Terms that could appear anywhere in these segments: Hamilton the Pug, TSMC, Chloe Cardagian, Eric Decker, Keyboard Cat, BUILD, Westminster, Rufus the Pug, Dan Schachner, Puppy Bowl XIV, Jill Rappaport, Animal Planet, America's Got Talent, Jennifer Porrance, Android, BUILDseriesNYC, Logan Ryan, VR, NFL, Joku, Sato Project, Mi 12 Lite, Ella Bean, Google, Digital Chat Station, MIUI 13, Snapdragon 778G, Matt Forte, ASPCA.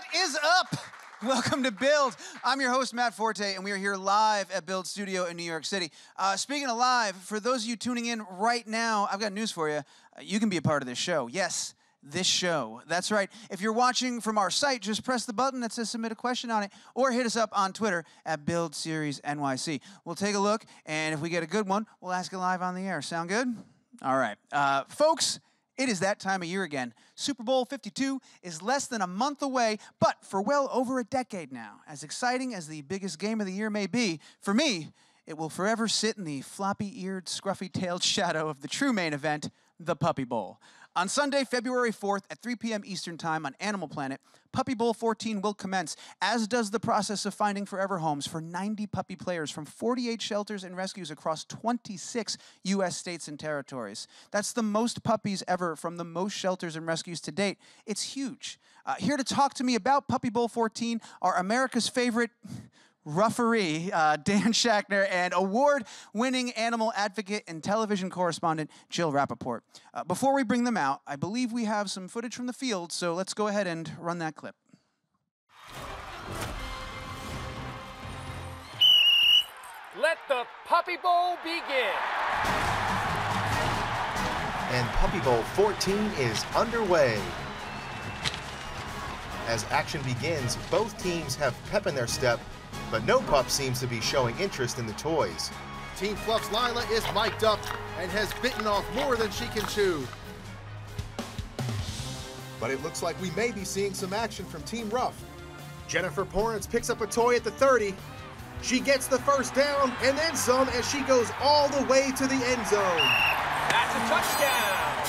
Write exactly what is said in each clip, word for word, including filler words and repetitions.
What is up? Welcome to Build. I'm your host, Matt Forte, and we are here live at Build Studio in New York City. Uh, speaking of live, for those of you tuning in right now, I've got news for you. Uh, you can be a part of this show. Yes, this show. That's right. If you're watching from our site, just press the button that says submit a question on it, or hit us up on Twitter at Build Series N Y C. We'll take a look, and if we get a good one, we'll ask it live on the air. Sound good? All right. Uh, folks, it is that time of year again. Super Bowl fifty-two is less than a month away, but for well over a decade now, as exciting as the biggest game of the year may be, for me, it will forever sit in the floppy-eared, scruffy-tailed shadow of the true main event, the Puppy Bowl. On Sunday, February fourth at three p m Eastern Time on Animal Planet, Puppy Bowl fourteen will commence, as does the process of finding forever homes for ninety puppy players from forty-eight shelters and rescues across twenty-six U S states and territories. That's the most puppies ever from the most shelters and rescues to date. It's huge. Uh, here to talk to me about Puppy Bowl fourteen are America's favorite referee, uh, Dan Schachner, and award-winning animal advocate and television correspondent, Jill Rappaport. Uh, before we bring them out, I believe we have some footage from the field, so let's go ahead and run that clip. Let the Puppy Bowl begin! And Puppy Bowl fourteen is underway. As action begins, both teams have pep in their step, but no pup seems to be showing interest in the toys. Team Fluff's Lila is mic'd up and has bitten off more than she can chew. But it looks like we may be seeing some action from Team Ruff. Jennifer Porrance picks up a toy at the thirty. She gets the first down and then some as she goes all the way to the end zone. That's a touchdown.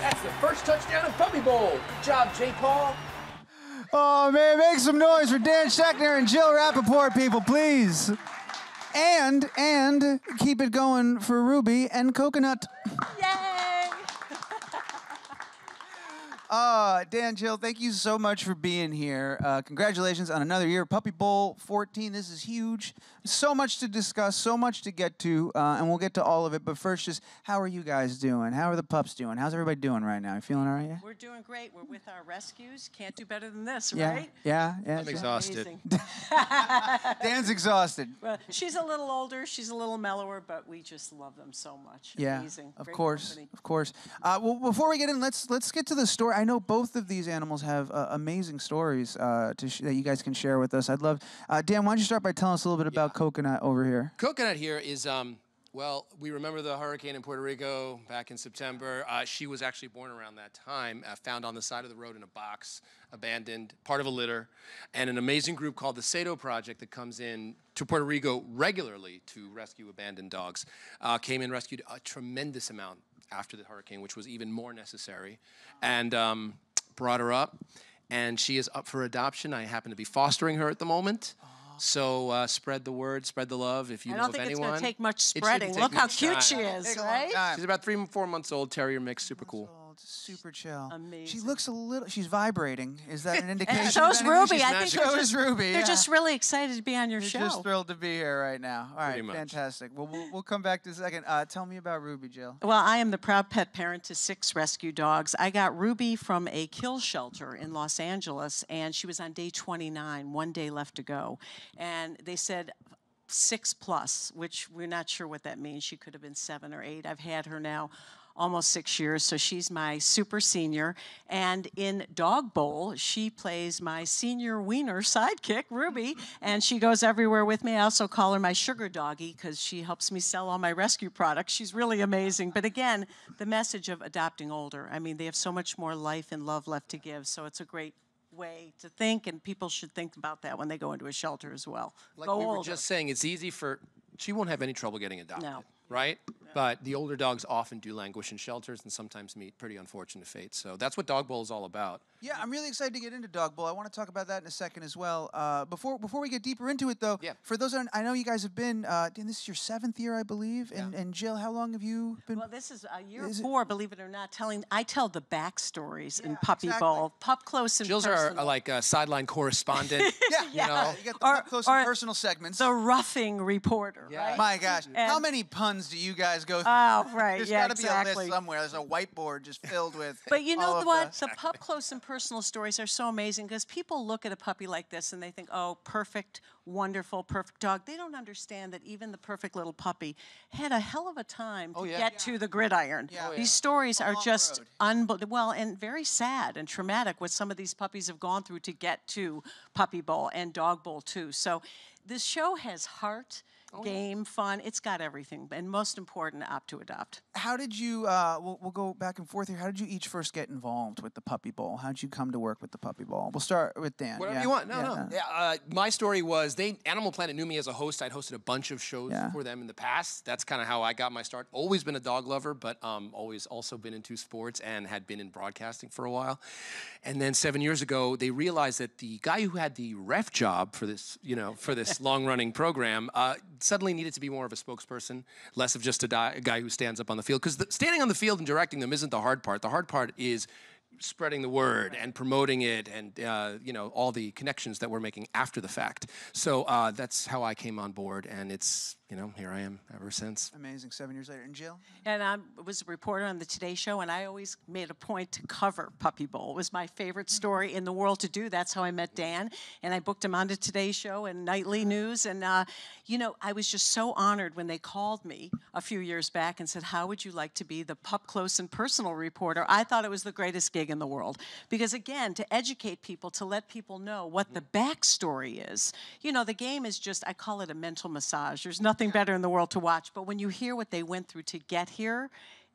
That's the first touchdown of Puppy Bowl. Good job, J. Paul. Oh, man, make some noise for Dan Schachner and Jill Rappaport, people, please. And, and keep it going for Ruby and Coconut. Yay! uh, Dan, Jill, thank you so much for being here. Uh, congratulations on another year. Puppy Bowl fourteen, this is huge. So much to discuss, so much to get to, uh, and we'll get to all of it. But first, just how are you guys doing? How are the pups doing? How's everybody doing right now? You feeling all right? Yeah? We're doing great. We're with our rescues. Can't do better than this, yeah, right? Yeah, yeah. I'm exhausted. Dan's exhausted. Well, she's a little older. She's a little mellower, but we just love them so much. Yeah, amazing. Of great course, company. Of course. Uh, well, before we get in, let's let's get to the story. I know both of these animals have uh, amazing stories uh, to sh that you guys can share with us. I'd love. Uh, Dan, why don't you start by telling us a little bit yeah. about Coconut over here? Coconut here is, um, well, we remember the hurricane in Puerto Rico back in September. Uh, she was actually born around that time, uh, found on the side of the road in a box, abandoned, part of a litter, and an amazing group called the Sato Project that comes in to Puerto Rico regularly to rescue abandoned dogs. Uh, came and rescued a tremendous amount after the hurricane, which was even more necessary, and um, brought her up, and she is up for adoption. I happen to be fostering her at the moment. So uh, spread the word, spread the love. If you know of anyone, I don't think it's going to take much spreading. Look how cute she is, right? She's about three, four months old. Terrier mix, super cool. Super chill. Amazing. She looks a little. She's vibrating. Is that an indication? And so is Ruby. I think so is Ruby. They're just really excited to be on your show. Just thrilled to be here right now. All right, fantastic. Well, we'll, we'll come back to a second. Uh, tell me about Ruby, Jill. Well, I am the proud pet parent to six rescue dogs. I got Ruby from a kill shelter in Los Angeles, and she was on day twenty-nine. One day left to go, and they said six plus, which we're not sure what that means. She could have been seven or eight. I've had her now almost six years, so she's my super senior. And in Dog Bowl, she plays my senior wiener sidekick, Ruby, and she goes everywhere with me. I also call her my sugar doggy because she helps me sell all my rescue products. She's really amazing. But again, the message of adopting older. I mean, they have so much more life and love left to give, so it's a great way to think, and people should think about that when they go into a shelter as well. Like go we were older. Just saying, it's easy for, she won't have any trouble getting adopted. No. Right? Yeah. But the older dogs often do languish in shelters and sometimes meet pretty unfortunate fates. So that's what Dog Bowl is all about. Yeah, I'm really excited to get into Dog Bowl. I want to talk about that in a second as well. Uh, before before we get deeper into it, though, yeah. for those that I know you guys have been, uh, Dan, this is your seventh year, I believe. And, yeah. and Jill, how long have you been? Well, this is uh, year is four, it? Believe it or not. Telling I tell the backstories yeah, in Puppy exactly. Bowl. Pup Close and Jill's personal. Are uh, like a sideline correspondent. yeah, you yeah. know. You got the or, Pup Close and Personal segments. The roughing reporter, yeah. right? My gosh. And how many puns do you guys go through? Oh, right. There's yeah, got to be exactly. a list somewhere. There's a whiteboard just filled with. But you know what? The, the Pup Close and personal stories are so amazing because people look at a puppy like this and they think, oh, perfect, wonderful, perfect dog. They don't understand that even the perfect little puppy had a hell of a time to oh, yeah. get yeah. to the gridiron. Yeah. Oh, yeah. These stories a are just unbelievable, well, and very sad and traumatic what some of these puppies have gone through to get to Puppy Bowl and Dog Bowl too. So this show has heart. Oh, game, yeah. fun, it's got everything, and most important, opt to adopt. How did you, uh, we'll, we'll go back and forth here, how did you each first get involved with the Puppy Bowl? How did you come to work with the Puppy Bowl? We'll start with Dan. Whatever yeah. you want, no, yeah. no. Yeah, uh, my story was, they Animal Planet knew me as a host. I'd hosted a bunch of shows yeah. for them in the past. That's kind of how I got my start. Always been a dog lover, but um, always also been into sports and had been in broadcasting for a while. And then seven years ago, they realized that the guy who had the ref job for this, you know, for this long-running program, uh, suddenly needed to be more of a spokesperson, less of just a, di a guy who stands up on the field. Because standing on the field and directing them isn't the hard part. The hard part is spreading the word and promoting it and, uh, you know, all the connections that we're making after the fact. So uh, that's how I came on board, and it's, you know, here I am ever since. Amazing, seven years later. And Jill? And I was a reporter on the Today Show, and I always made a point to cover Puppy Bowl. It was my favorite story in the world to do. That's how I met Dan, and I booked him on to Today Show and Nightly News, and, uh, you know, I was just so honored when they called me a few years back and said, how would you like to be the Pup Close and Personal reporter? I thought it was the greatest gig in the world. Because again, to educate people, to let people know what the backstory is. You know, the game is just, I call it a mental massage. There's nothing better in the world to watch. But when you hear what they went through to get here,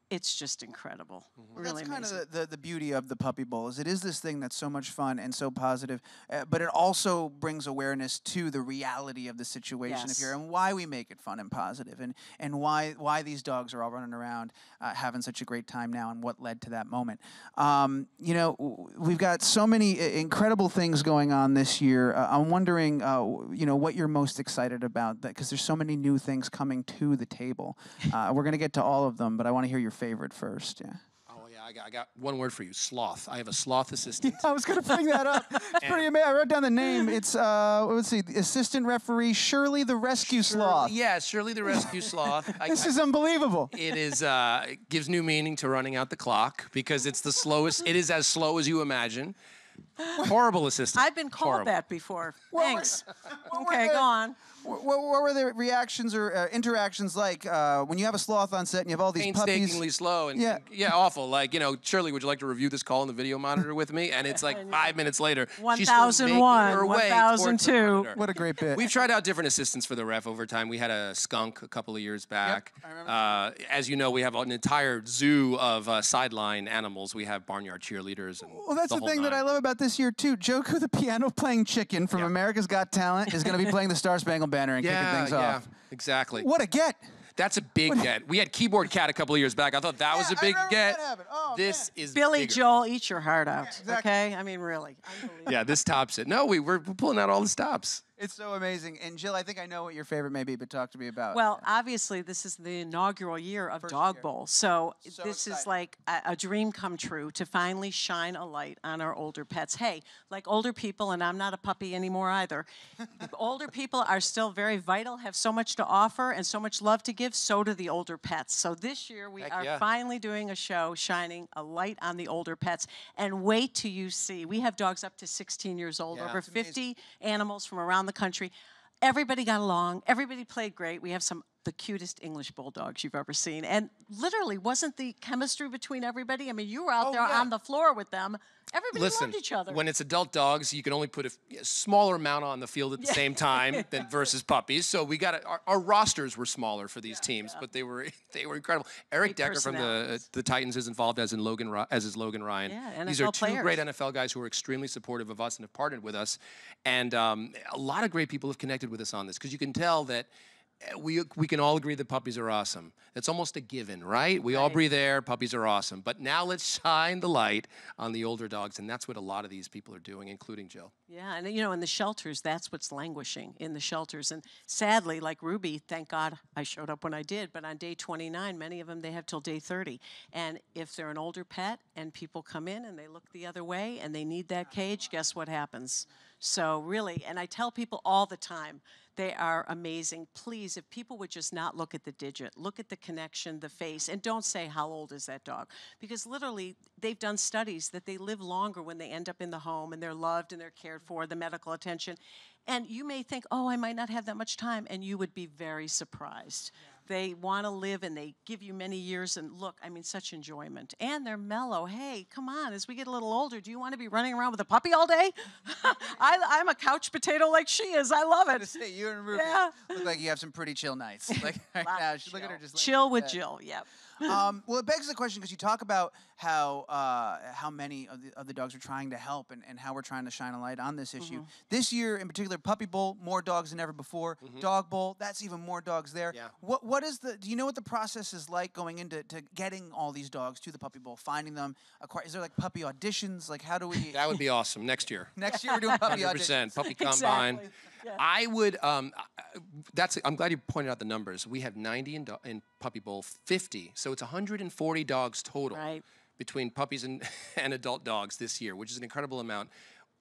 it's just incredible. Mm-hmm. Really that's kind amazing. of the, the, the beauty of the Puppy Bowl is it is this thing that's so much fun and so positive, uh, but it also brings awareness to the reality of the situation yes. here and why we make it fun and positive and, and why, why these dogs are all running around uh, having such a great time now and what led to that moment. Um, you know, we've got so many incredible things going on this year. Uh, I'm wondering, uh, you know, what you're most excited about that because there's so many new things coming to the table. Uh, we're going to get to all of them, but I want to hear your favorite first, yeah. Oh yeah, I got, I got one word for you, sloth. I have a sloth assistant. Yeah, I was gonna bring that up. It's pretty amazing. I wrote down the name. It's uh, let's see, assistant referee Shirley the Rescue Shirley, Sloth. Yeah, Shirley the Rescue Sloth. I, this I, is unbelievable. It is. Uh, it gives new meaning to running out the clock because it's the slowest. It is as slow as you imagine. Horrible assistant. I've been called Horrible. that before. What Thanks. Were, okay, the, go on. What, what were the reactions or uh, interactions like uh, when you have a sloth on set and you have all these puppies? Painstakingly slow and yeah. yeah, awful. Like, you know, Shirley, would you like to review this call on the video monitor with me? And it's like five minutes later. one thousand one, one thousand two. What a great bit. We've tried out different assistants for the ref over time. We had a skunk a couple of years back. Yep, I remember. Uh, as you know, we have an entire zoo of uh, sideline animals. We have barnyard cheerleaders. And well, that's the, the thing nine. that I love about this year too. Joku the piano playing chicken from yep. America's Got Talent is going to be playing the Star Spangled Banner and yeah, kicking things yeah, off. Exactly. What a get. That's a big what? get. We had Keyboard Cat a couple of years back. I thought that yeah, was a big get. Oh, this man. is Billy bigger. Joel, eat your heart out. Yeah, exactly. Okay? I mean, really. Yeah, this tops it. No, we, we're pulling out all the stops. It's so amazing. And Jill, I think I know what your favorite may be, but talk to me about it. Well, yeah. obviously, this is the inaugural year of First Dog year. Bowl. So, so this exciting. is like a, a dream come true to finally shine a light on our older pets. Hey, like older people, and I'm not a puppy anymore either, older people are still very vital, have so much to offer and so much love to give, so do the older pets. So this year, we Heck are yeah. finally doing a show shining a light on the older pets. And wait till you see. We have dogs up to sixteen years old, yeah, over fifty animals from around the country. Everybody got along. Everybody played great. We have some the cutest English bulldogs you've ever seen. And literally, wasn't the chemistry between everybody? I mean, you were out oh, there yeah. on the floor with them. Everybody Listen, loved each other. When it's adult dogs, you can only put a, a smaller amount on the field at the yeah. same time than versus puppies. So we got our, our rosters were smaller for these yeah, teams, yeah. but they were they were incredible. Eric great Decker from the the Titans is involved as in Logan as is Logan Ryan. Yeah, N F L these are two players. great N F L guys who are extremely supportive of us and have partnered with us, and um, a lot of great people have connected with us on this because you can tell that. We, we can all agree that puppies are awesome. That's almost a given, right? We right. all breathe air, puppies are awesome. But now let's shine the light on the older dogs, and that's what a lot of these people are doing, including Jill. Yeah, and you know, in the shelters, that's what's languishing in the shelters. And sadly, like Ruby, thank God I showed up when I did, but on day twenty-nine, many of them, they have till day thirty. And if they're an older pet and people come in and they look the other way and they need that cage, guess what happens? So really, and I tell people all the time, they are amazing. Please, if people would just not look at the digit, look at the connection, the face, and don't say, how old is that dog? Because literally, they've done studies that they live longer when they end up in the home, and they're loved, and they're cared for, the medical attention. And you may think, oh, I might not have that much time, and you would be very surprised. Yeah. They want to live, and they give you many years, and look, I mean, such enjoyment. And they're mellow. Hey, come on, as we get a little older, do you want to be running around with a puppy all day? I, I'm a couch potato like she is. I love it. Say, you and Ruby yeah. look like you have some pretty chill nights. Like, right now, chill. Look at her just like chill with that. Jill, yep. um, well, it begs the question, because you talk about how uh, how many of the, of the dogs are trying to help, and, and how we're trying to shine a light on this issue. Mm-hmm. This year, in particular, Puppy Bowl, more dogs than ever before. Mm-hmm. Dog Bowl, that's even more dogs there. Yeah. What What is the, do you know what the process is like going into to getting all these dogs to the Puppy Bowl, finding them? Acquire, is there like puppy auditions? Like how do we? That would be awesome. Next year. Next year we're doing puppy one hundred percent, auditions. Puppy Combine. Exactly. Yeah. I would, um, that's, I'm glad you pointed out the numbers. We have ninety in, in Puppy Bowl, fifty. So it's one hundred forty dogs total right. between puppies and, and adult dogs this year, which is an incredible amount.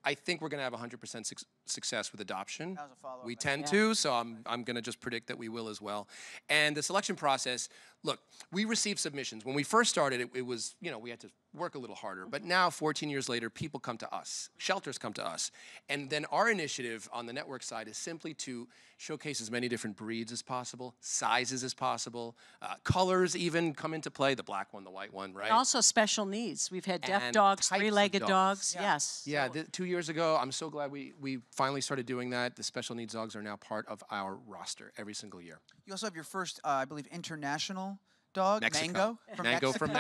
I think we're going to have one hundred percent su success with adoption. That was a follow-up. We tend yeah. to, so I'm, I'm going to just predict that we will as well. And the selection process, look, we received submissions. When we first started, it, it was, you know, we had to work a little harder. But now, fourteen years later, people come to us. Shelters come to us. And then our initiative on the network side is simply to showcase as many different breeds as possible, sizes as possible, uh, colors even come into play, the black one, the white one, right? And also special needs. We've had deaf and dogs, three-legged dogs, dogs. Yeah. yes. Yeah, so. two years ago, I'm so glad we, we finally started doing that. The special needs dogs are now part of our roster every single year. You also have your first, uh, I believe, international dog, Mexico. Mango, from Mango Mexico. from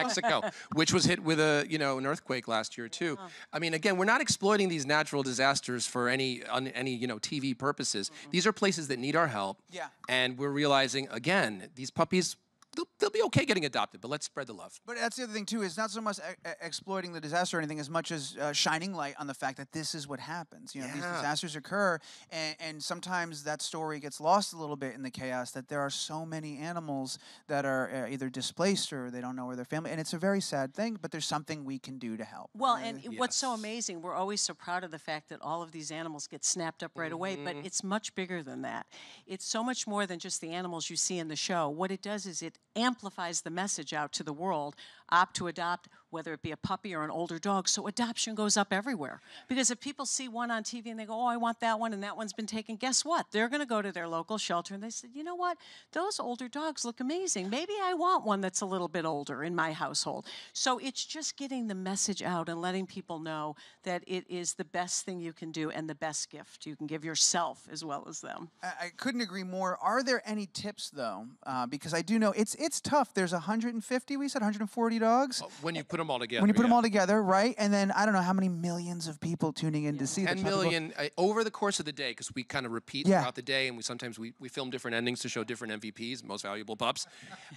Mexico, which was hit with a you know an earthquake last year too. Yeah. I mean, again, we're not exploiting these natural disasters for any on any you know T V purposes. Mm-hmm. These are places that need our help. Yeah, and we're realizing again these puppies. They'll, they'll be okay getting adopted, but let's spread the love. But that's the other thing, too, is not so much a exploiting the disaster or anything as much as uh, shining light on the fact that this is what happens. You know, yeah. these disasters occur, and, and sometimes that story gets lost a little bit in the chaos, that there are so many animals that are uh, either displaced or they don't know where their family, and it's a very sad thing, but there's something we can do to help. Well, right? and yes. what's so amazing, we're always so proud of the fact that all of these animals get snapped up right mm-hmm. away, but it's much bigger than that. It's so much more than just the animals you see in the show. What it does is it amplifies the message out to the world, opt to adopt, whether it be a puppy or an older dog, so adoption goes up everywhere. Because if people see one on T V and they go, oh, I want that one, and that one's been taken, guess what? They're going to go to their local shelter, and they said, you know what? Those older dogs look amazing. Maybe I want one that's a little bit older in my household. So it's just getting the message out and letting people know that it is the best thing you can do and the best gift you can give yourself as well as them. I, I couldn't agree more. Are there any tips, though? Uh, because I do know it's it's tough. There's one hundred fifty, we said one hundred forty dogs. When you put them all together. When you put yeah. them all together, right? And then I don't know how many millions of people tuning in yeah. to see that. ten million uh, over the course of the day, because we kind of repeat yeah. throughout the day, and we sometimes we, we film different endings to show different M V Ps, most valuable pups.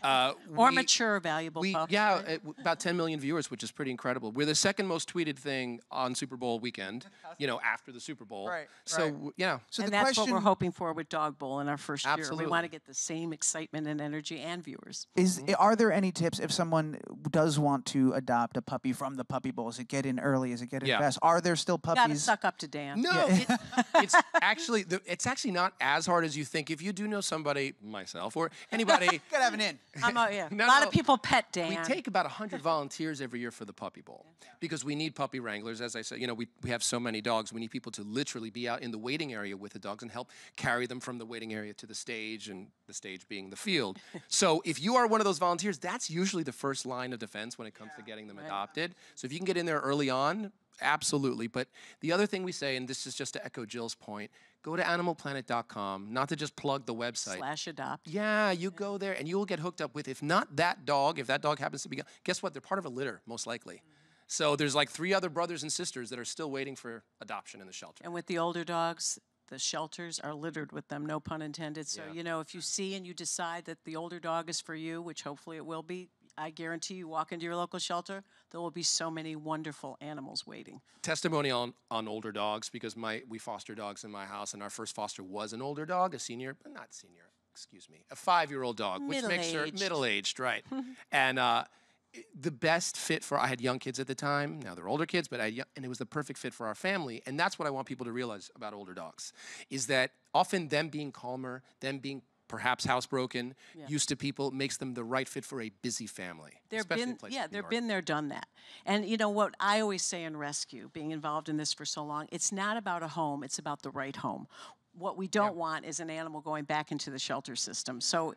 Uh, or we, mature valuable we, pups. Yeah, right? uh, about ten million viewers, which is pretty incredible. We're the second most tweeted thing on Super Bowl weekend, you know, after the Super Bowl. Right, so, right. yeah. So and the that's question, what we're hoping for with Dog Bowl in our first absolutely. year. We want to get the same excitement and energy and viewers. Is, are there any tips if someone does want to adopt a puppy from the Puppy Bowl? Is it get in early? Is it get in yeah. fast? Are there still puppies? You gotta suck up to Dan. No, yeah. it, it's actually the, it's actually not as hard as you think. If you do know somebody, myself or anybody, you gotta have an in. I'm out, yeah. no, a lot no, of people pet Dan. We take about one hundred volunteers every year for the Puppy Bowl yeah. because we need puppy wranglers. As I said, you know, we we have so many dogs. We need people to literally be out in the waiting area with the dogs and help carry them from the waiting area to the stage, and the stage being the field. So if you are one of those volunteers, that's usually the first line of defense when it comes yeah, to getting them right. adopted. So if you can get in there early on, absolutely. But the other thing we say, and this is just to echo Jill's point, go to animal planet dot com, not to just plug the website. Slash adopt. Yeah, you yeah. go there and you'll get hooked up with, if not that dog, if that dog happens to be, guess what? They're part of a litter, most likely. Mm-hmm. So there's like three other brothers and sisters that are still waiting for adoption in the shelter. And with the older dogs, the shelters are littered with them, no pun intended. So, yeah. you know, if you see and you decide that the older dog is for you, which hopefully it will be, I guarantee you walk into your local shelter, there will be so many wonderful animals waiting. Testimony on, on older dogs, because my we foster dogs in my house, and our first foster was an older dog, a senior, but not senior, excuse me, a five-year-old dog, middle which makes her middle-aged, right. and uh, the best fit for, I had young kids at the time, now they're older kids, but I, and it was the perfect fit for our family. And that's what I want people to realize about older dogs, is that often them being calmer, them being perhaps housebroken, yeah. used to people, makes them the right fit for a busy family. They've been, yeah, they've been there, done that. And you know what I always say in rescue, being involved in this for so long, it's not about a home, it's about the right home. What we don't yeah. want is an animal going back into the shelter system. So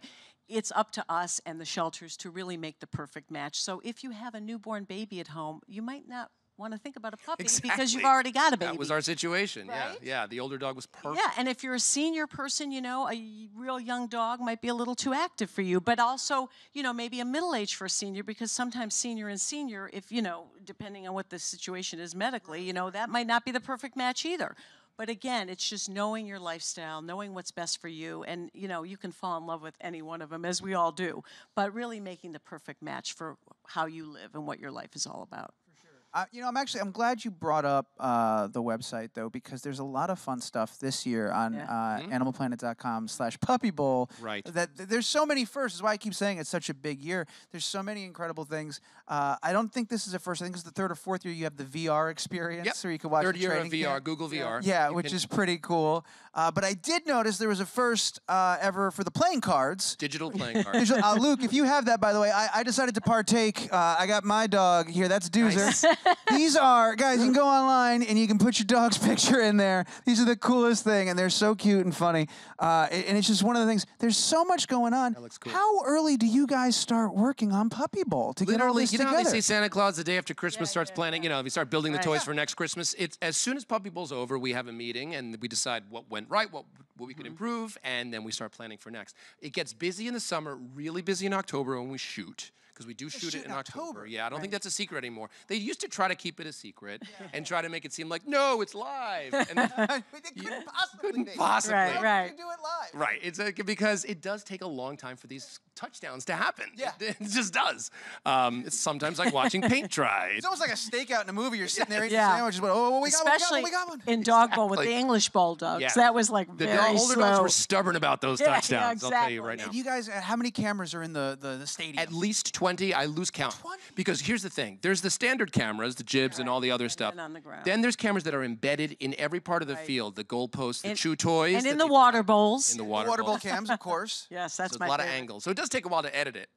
it's up to us and the shelters to really make the perfect match. So if you have a newborn baby at home, you might not want to think about a puppy exactly. because you've already got a baby. That was our situation, right? yeah. Yeah, the older dog was perfect. Yeah, and if you're a senior person, you know, a real young dog might be a little too active for you, but also, you know, maybe a middle age for a senior, because sometimes senior and senior, if, you know, depending on what the situation is medically, you know, that might not be the perfect match either. But again, it's just knowing your lifestyle, knowing what's best for you, and you know, you can fall in love with any one of them, as we all do, but really making the perfect match for how you live and what your life is all about. For sure. Uh, you know, I'm actually, I'm glad you brought up uh, the website, though, because there's a lot of fun stuff this year on yeah. uh, mm-hmm. animal planet dot com slash puppy bowl. Right. That, that there's so many firsts. Is why I keep saying it's such a big year. There's so many incredible things. Uh, I don't think this is the first. I think it's the third or fourth year you have the V R experience, yep. so you can watch third the year of V R, camp. Google V R. Yeah, you which can... is pretty cool. Uh, but I did notice there was a first uh, ever for the playing cards. Digital playing cards. Digital, uh, Luke, if you have that, by the way, I, I decided to partake. Uh, I got my dog here. That's Doozer. Nice. These are, guys, you can go online and you can put your dog's picture in there. These are the coolest thing, and they're so cute and funny. Uh, and it's just one of the things. There's so much going on. That looks cool. How early do you guys start working on Puppy Bowl to Literally, get all this you together? You know, they say Santa Claus the day after Christmas yeah, starts yeah, planning. Yeah. You know, we start building right. the toys yeah. for next Christmas. It's, as soon as Puppy Bowl's over, we have a meeting, and we decide what went right, what, what we mm-hmm. could improve, and then we start planning for next. It gets busy in the summer, really busy in October when we shoot. Because we do they shoot, shoot it in October. October. Yeah, I don't right. think that's a secret anymore. They used to try to keep it a secret yeah. and try to make it seem like, no, it's live. And they couldn't possibly. Couldn't possibly. Right, right. do it live. Right, it's like, because it does take a long time for these touchdowns to happen. Yeah. It, it just does. Um, it's sometimes like watching paint dry. It's almost like a stakeout in a movie. You're sitting there eating yeah. sandwiches, but oh, we got Especially one, we got one, we got one. in dog bowl exactly. with the English bulldogs. Yeah. That was like the very dog, older slow. Dogs were stubborn about those yeah, touchdowns, yeah, exactly. I'll tell you right now. And you guys, how many cameras are in the, the, the stadium? At least twenty. I lose count. twenty? Because here's the thing. There's the standard cameras, the jibs right. and all the other and stuff. Then, on the then there's cameras that are embedded in every part of the right. field, the goalposts, the chew toys. And in the water bowls. In the water, water bowl cams, of course. Yes, that's so my a lot favorite. Of angles. So it does take a while to edit it.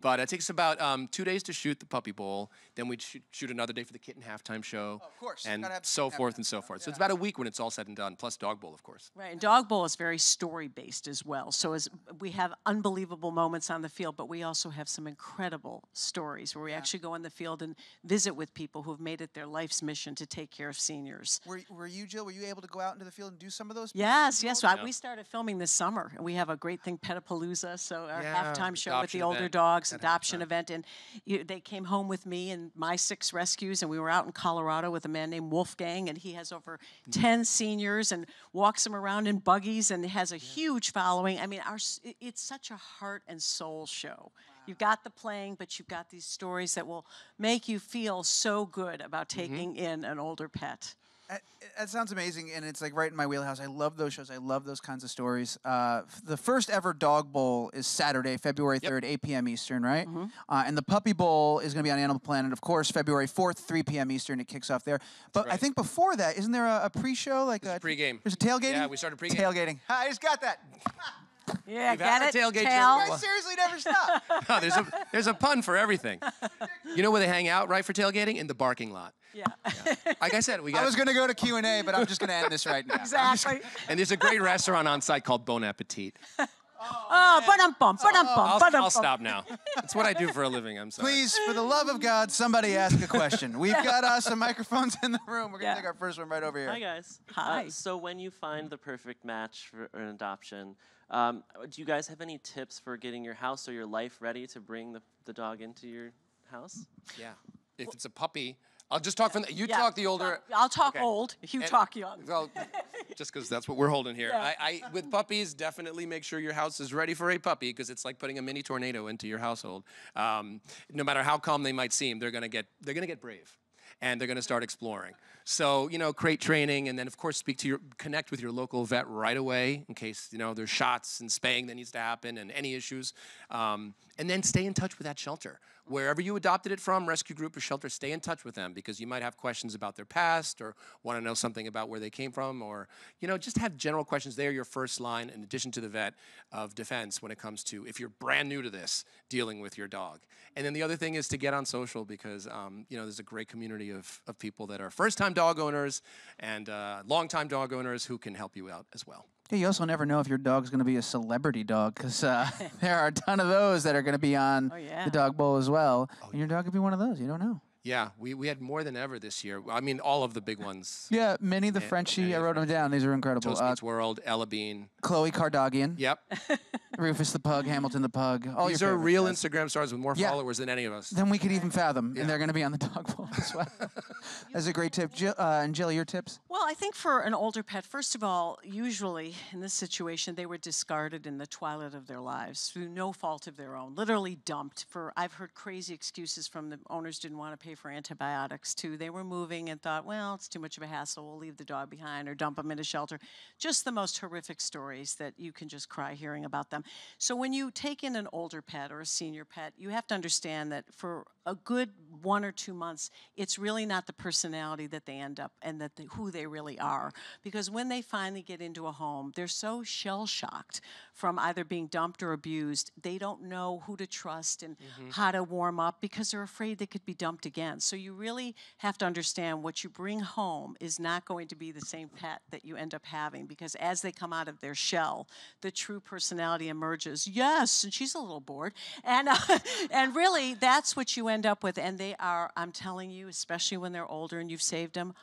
But it takes about um, two days to shoot the Puppy Bowl. Then we'd shoot, shoot another day for the kitten halftime show. Oh, of course. And so forth and so forth. Yeah. So it's about a week when it's all said and done, plus Dog Bowl, of course. Right, and Dog Bowl is very story-based as well. So as we have unbelievable moments on the field, but we also have some incredible stories where we yeah. actually go in the field and visit with people who have made it their life's mission to take care of seniors. Were, were you, Jill, were you able to go out into the field and do some of those? Yes, yes. Yeah. I, we started filming this summer. And we have a great thing, Petapalooza, so our yeah, halftime show with the older event. Dogs. Adoption event, and you, they came home with me and my six rescues, and we were out in Colorado with a man named Wolfgang, and he has over mm-hmm. ten seniors and walks them around in buggies and has a yeah. huge following. I mean, our it's such a heart and soul show. You've got the playing, but you've got these stories that will make you feel so good about taking mm-hmm. in an older pet. That sounds amazing, and it's like right in my wheelhouse. I love those shows. I love those kinds of stories. Uh, the first ever Dog Bowl is Saturday, February third, yep. eight p m Eastern, right? Mm-hmm. uh, and the Puppy Bowl is going to be on Animal Planet, of course, February fourth, three p m Eastern. It kicks off there. But right. I think before that, isn't there a, a pre-show? Like a pre-game. There's a tailgating? Yeah, we started pre-game. Tailgating. I just got that. Yeah, We've got it. Tailgate Tail. You guys seriously never stop. No, there's a there's a pun for everything. You know where they hang out, right, for tailgating? In the barking lot. Yeah. yeah. Like I said, we got. I was going to go to Q and A, but I'm just going to end this right now. Exactly. Just, and there's a great restaurant on site called Bon Appetit. Oh, but I'm bummed. But I'm bummed. I'll stop now. That's what I do for a living. I'm sorry. Please, for the love of God, somebody ask a question. We've got uh, some microphones in the room. We're gonna yeah. take our first one right over here. Hi guys. Hi. Uh, so when you find the perfect match for an adoption, um, do you guys have any tips for getting your house or your life ready to bring the the dog into your house? Yeah. If well, it's a puppy. I'll just talk from the, you yeah. talk the older. I'll talk okay. old, you and, talk young. Well, just because that's what we're holding here. Yeah. I, I, with puppies, definitely make sure your house is ready for a puppy, because it's like putting a mini tornado into your household. Um, no matter how calm they might seem, they're gonna get, they're gonna get brave. And they're going to start exploring. So, you know, crate training, and then of course speak to your, connect with your local vet right away in case, you know, there's shots and spaying that needs to happen and any issues. Um, and then stay in touch with that shelter. Wherever you adopted it from, rescue group or shelter, stay in touch with them, because you might have questions about their past or want to know something about where they came from, or you know, just have general questions. They're your first line, in addition to the vet, of defense when it comes to, if you're brand new to this, dealing with your dog. And then the other thing is to get on social, because um, you know, there's a great community of, of people that are first-time dog owners and uh, long-time dog owners who can help you out as well. Yeah, you also never know if your dog's going to be a celebrity dog, because uh, there are a ton of those that are going to be on oh, yeah. the dog bowl as well. Oh, and your yeah. dog could be one of those. You don't know. Yeah, we, we had more than ever this year. I mean, all of the big ones. Yeah, many of the Frenchie, I wrote them down. These are incredible. Toulouse's uh, World, Ella Bean. Chloe Cardagian. Yep. Rufus the Pug, Hamilton the Pug. All These your are real guys. Instagram stars with more yeah. followers than any of us. Then we could even fathom, yeah. and they're going to be on the dog bowl as well. That's a great tip. Jill, uh, and Jill, your tips? Well, I think for an older pet, first of all, usually in this situation, they were discarded in the twilight of their lives through no fault of their own, literally dumped. For I've heard crazy excuses from the owners didn't want to pay for antibiotics too. They were moving and thought, well, it's too much of a hassle, we'll leave the dog behind or dump them in a shelter. Just the most horrific stories that you can just cry hearing about them. So when you take in an older pet or a senior pet, you have to understand that for a good one or two months, it's really not the personality that they end up and that they, who they really are. Because when they finally get into a home, they're so shell-shocked from either being dumped or abused, they don't know who to trust and mm-hmm. how to warm up, because they're afraid they could be dumped again. So you really have to understand what you bring home is not going to be the same pet that you end up having, because as they come out of their shell, the true personality emerges. Yes, and she's a little bored. And, uh, and really, that's what you end up with. And they are, I'm telling you, especially when they're older and you've saved them,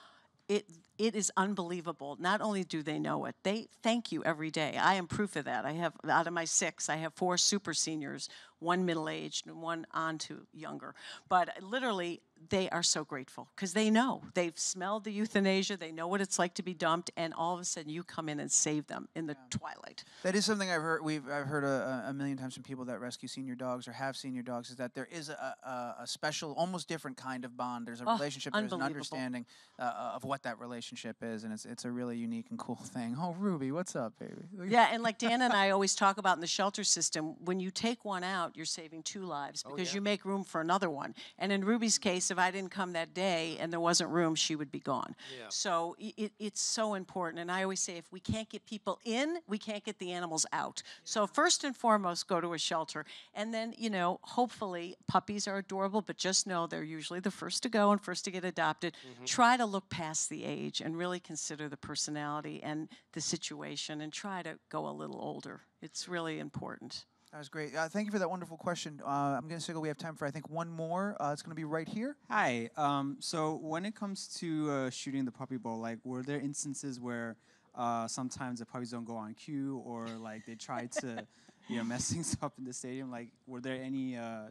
it it is unbelievable. Not only do they know it, they thank you every day. I am proof of that. I have, out of my six, I have four super seniors, one middle-aged and one on to younger. But literally, they are so grateful, because they know. They've smelled the euthanasia. They know what it's like to be dumped, and all of a sudden you come in and save them in the yeah. twilight. That is something I've heard, we've, I've heard a, a million times from people that rescue senior dogs or have senior dogs, is that there is a, a, a special, almost different kind of bond. There's a oh, relationship, there's an understanding uh, of what that relationship is, and it's, it's a really unique and cool thing. Oh, Ruby, what's up, baby? Yeah, and like Dan and I always talk about in the shelter system, when you take one out, you're saving two lives, because oh, yeah. you make room for another one. And in Ruby's case, if I didn't come that day and there wasn't room, she would be gone. Yeah. So it, it's so important. And I always say, if we can't get people in, we can't get the animals out. Yeah. So first and foremost, go to a shelter. And then, you know, hopefully puppies are adorable, but just know they're usually the first to go and first to get adopted. Mm-hmm. Try to look past the age and really consider the personality and the situation, and try to go a little older. It's really important. That was great. Uh, thank you for that wonderful question. Uh, I'm going to say we have time for, I think, one more. Uh, it's going to be right here. Hi. Um, so when it comes to uh, shooting the puppy bowl, like, were there instances where uh, sometimes the puppies don't go on cue, or like they try to, you know, mess things up in the stadium? Like, were there any uh,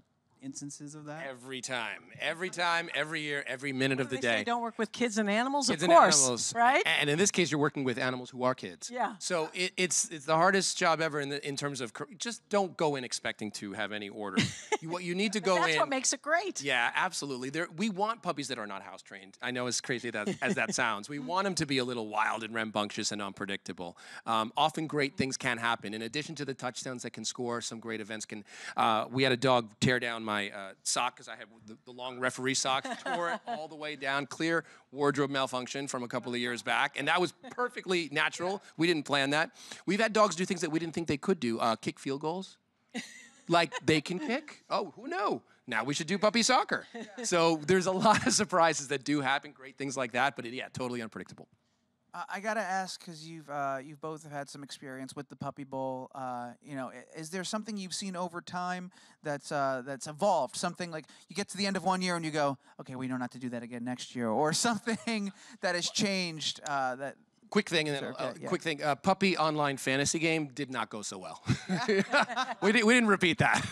instances of that? Every time. Every time, every year, every minute what of the they day. Say, don't work with kids and animals, kids of course. And animals. Right? And in this case, you're working with animals who are kids. Yeah. So it, it's it's the hardest job ever in the, in terms of, just don't go in expecting to have any order. you, what you need to go that's in. That's what makes it great. Yeah, absolutely. There, we want puppies that are not house trained. I know, as crazy that, as that sounds. We want them to be a little wild and rambunctious and unpredictable. Um, often great things can happen. In addition to the touchdowns that can score, some great events can, uh, we had a dog tear down my my uh, sock, because I had the, the long referee sock, tore it all the way down, clear wardrobe malfunction from a couple of years back, and that was perfectly natural. We didn't plan that. We've had dogs do things that we didn't think they could do, uh, kick field goals. Like, they can kick? Oh, who knew? Now we should do puppy soccer. Yeah. So there's a lot of surprises that do happen, great things like that, but it, yeah, totally unpredictable. Uh, I gotta ask, because you've uh, you've both have had some experience with the Puppy Bowl. Uh, you know, is there something you've seen over time that's uh, that's evolved? Something like you get to the end of one year and you go, okay, we know not to do that again next year, or something that has changed uh, that. Quick thing, and then, uh, yeah. quick thing. Uh, puppy online fantasy game did not go so well. we, did, we didn't repeat that.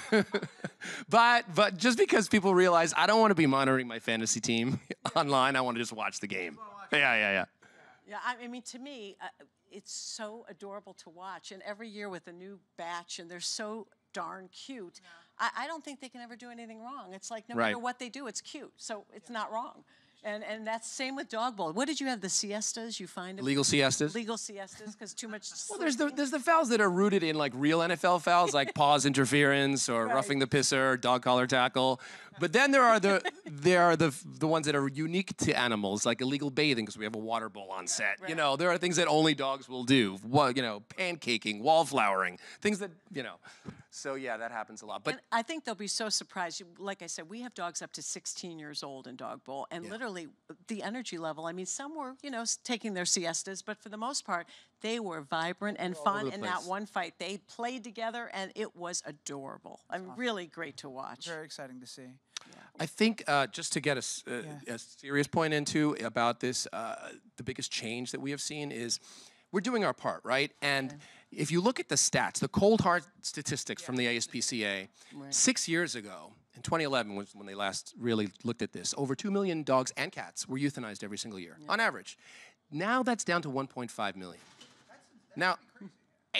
but but just because people realize, I don't want to be monitoring my fantasy team online. I want to just watch the game. Yeah, yeah, yeah. Yeah, I mean, to me, uh, it's so adorable to watch. And every year with a new batch, and they're so darn cute. Yeah. I, I don't think they can ever do anything wrong. It's like no right. matter what they do, it's cute. So it's yeah. not wrong. And, and that's same with Dog Bowl. What did you have, the siestas you find? Legal siestas? Legal siestas, because too much sleeping. Well, there's the, there's the fouls that are rooted in like real N F L fouls, like paws interference or right. roughing the pisser, dog collar tackle. But then there are the there are the the ones that are unique to animals, like illegal bathing because we have a water bowl on set. Right. You know, there are things that only dogs will do. Well, you know, pancaking, wallflowering, things that you know. So yeah, that happens a lot. But and I think they'll be so surprised. Like I said, we have dogs up to sixteen years old in Dog Bowl, and yeah. literally the energy level. I mean, some were you know taking their siestas, but for the most part, they were vibrant and fun. In that one fight, they played together, and it was adorable. I mean, really great to watch. Very exciting to see. Yeah. I think uh, just to get a, uh, yeah. a serious point into about this, uh, the biggest change that we have seen is we're doing our part, right? And okay. if you look at the stats, the cold hard statistics yeah. from the A S P C A, right. six years ago, in twenty eleven was when they last really looked at this, over two million dogs and cats were euthanized every single year, yeah. on average. Now that's down to one point five million. That's, that's now.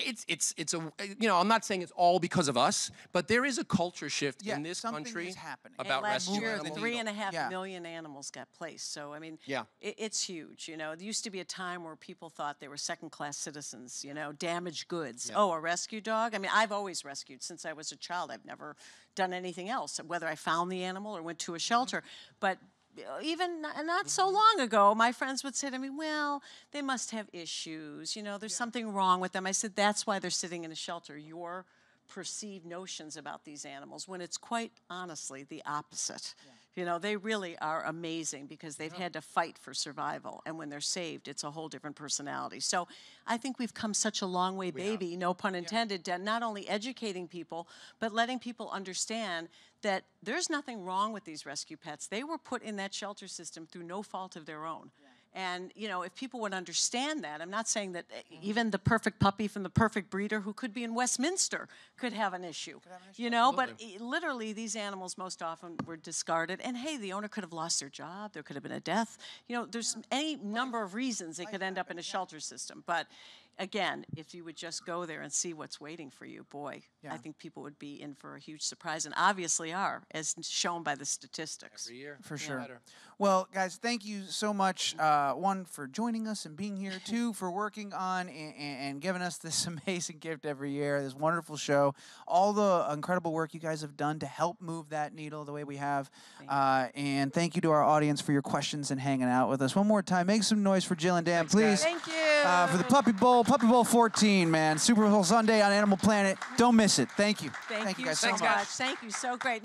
It's, it's, it's a, you know, I'm not saying it's all because of us, but there is a culture shift yeah, in this country about rescue animals. Last year, three and a half yeah. million animals got placed. So, I mean, yeah. it, it's huge, you know. There used to be a time where people thought they were second-class citizens, you know, damaged goods. Yeah. Oh, a rescue dog? I mean, I've always rescued since I was a child. I've never done anything else, whether I found the animal or went to a shelter. But even not so long ago, my friends would say to me, well, they must have issues. You know, there's yeah. something wrong with them. I said, that's why they're sitting in a shelter. Your perceived notions about these animals, when it's quite honestly the opposite. Yeah. You know, they really are amazing because they've yeah. had to fight for survival. And when they're saved, it's a whole different personality. So I think we've come such a long way, we baby, have. no pun intended, yeah. to not only educating people, but letting people understand that there's nothing wrong with these rescue pets. They were put in that shelter system through no fault of their own. Yeah. And, you know, if people would understand that, I'm not saying that even the perfect puppy from the perfect breeder who could be in Westminster could have an issue, have an issue. you know, Absolutely. but literally these animals most often were discarded. And, hey, the owner could have lost their job. There could have been a death. You know, there's any number of reasons they could end up in a shelter system. But, again, if you would just go there and see what's waiting for you, boy, yeah. I think people would be in for a huge surprise, and obviously are, as shown by the statistics. Every year. For sure. Yeah. Well, guys, thank you so much, uh, one, for joining us and being here, two, for working on and, and giving us this amazing gift every year, this wonderful show, all the incredible work you guys have done to help move that needle the way we have, uh, and thank you to our audience for your questions and hanging out with us. One more time, make some noise for Jill and Dan, Thanks, please. Guys. Thank you. Uh, for the Puppy Bowl. Puppy Bowl fourteen, man. Super Bowl Sunday on Animal Planet. Don't miss it. Thank you. Thank, Thank you guys so much. Thank you. So great.